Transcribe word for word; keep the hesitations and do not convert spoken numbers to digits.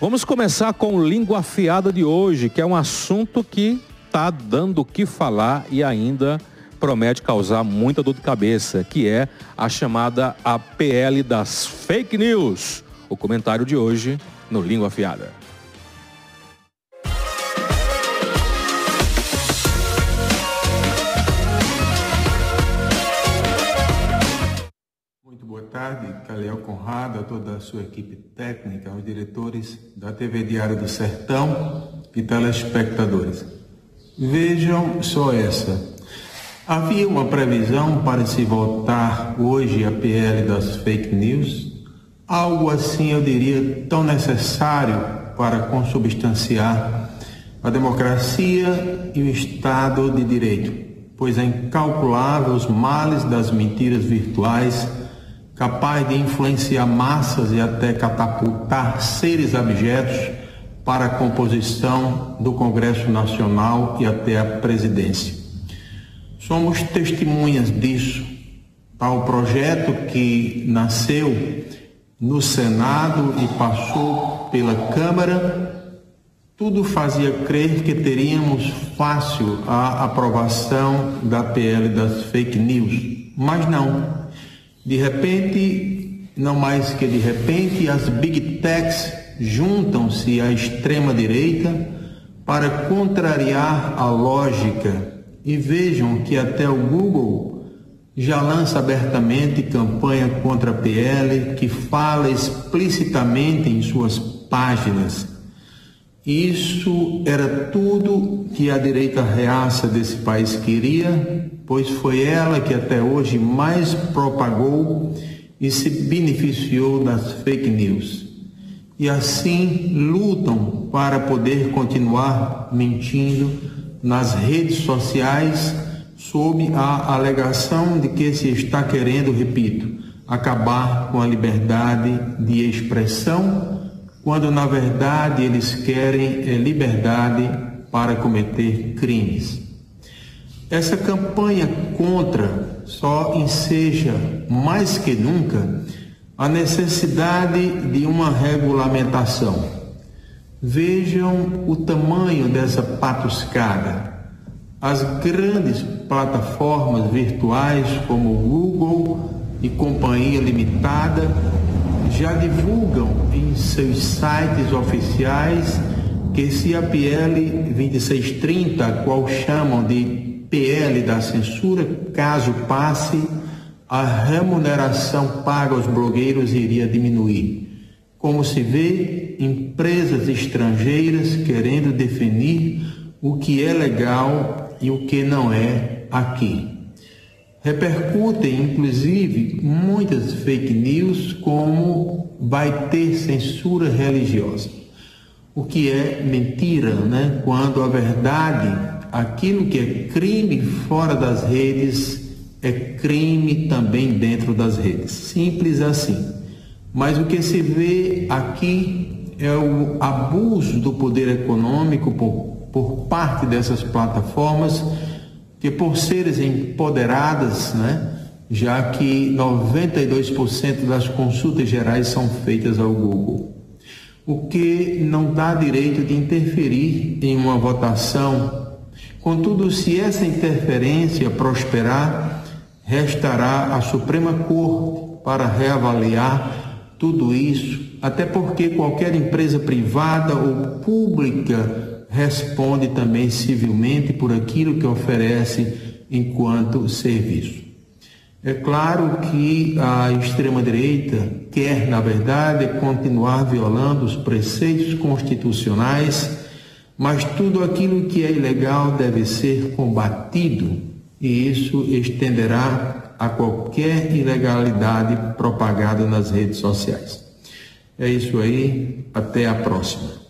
Vamos começar com Língua Afiada de hoje, que é um assunto que está dando o que falar e ainda promete causar muita dor de cabeça, que é a chamada a P L das fake news. O comentário de hoje no Língua Afiada. Muito boa tarde, Khalil Conrado, a toda a sua equipe técnica, aos diretores da T V Diário do Sertão e telespectadores. Vejam só essa. Havia uma previsão para se votar hoje a P L das fake news? Algo assim, eu diria, tão necessário para consubstanciar a democracia e o Estado de Direito, pois é incalculável os males das mentiras virtuais, capaz de influenciar massas e até catapultar seres abjetos para a composição do Congresso Nacional e até a presidência. Somos testemunhas disso. Tal projeto que nasceu no Senado e passou pela Câmara, tudo fazia crer que teríamos fácil a aprovação da P L das fake news, mas não. De repente, não mais que de repente, as big techs juntam-se à extrema-direita para contrariar a lógica, e vejam que até o Google já lança abertamente campanha contra a P L, que fala explicitamente em suas páginas. Isso era tudo que a direita reaça desse país queria, pois foi ela que até hoje mais propagou e se beneficiou das fake news. E assim lutam para poder continuar mentindo nas redes sociais, sob a alegação de que se está querendo, repito, acabar com a liberdade de expressão, quando na verdade eles querem liberdade para cometer crimes. Essa campanha contra só enseja, mais que nunca, a necessidade de uma regulamentação. Vejam o tamanho dessa patuscada. As grandes plataformas virtuais como Google e Companhia Limitada já divulgam em seus sites oficiais que se a P L vinte e seis trinta, a qual chamam de P L da censura, caso passe, a remuneração paga aos blogueiros iria diminuir. Como se vê, empresas estrangeiras querendo definir o que é legal e o que não é aqui. Repercutem, inclusive, muitas fake news como vai ter censura religiosa, o que é mentira, né? Quando a verdade, aquilo que é crime fora das redes, é crime também dentro das redes. Simples assim. Mas o que se vê aqui é o abuso do poder econômico por por parte dessas plataformas, que por seres empoderadas, né, já que noventa e dois por cento das consultas gerais são feitas ao Google, o que não dá direito de interferir em uma votação. Contudo, se essa interferência prosperar, restará à Suprema Corte para reavaliar tudo isso, até porque qualquer empresa privada ou pública responde também civilmente por aquilo que oferece enquanto serviço. É claro que a extrema-direita quer, na verdade, continuar violando os preceitos constitucionais, mas tudo aquilo que é ilegal deve ser combatido, e isso estenderá a qualquer ilegalidade propagada nas redes sociais. É isso aí, até a próxima.